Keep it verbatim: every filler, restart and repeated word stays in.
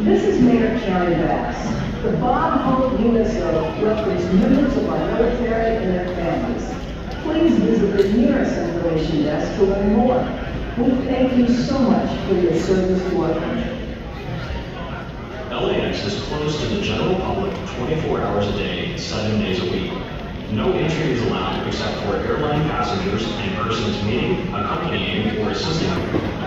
This is Mayor Carrie Bass. The Bob Hope Unicef represents members of our military and their families. Please visit the nearest information desk to learn more. We thank you so much for your service to our country. L A X is closed to the general public twenty-four hours a day, seven days a week. No entry is allowed except for airline passengers and persons meeting, accompanying, or assisting.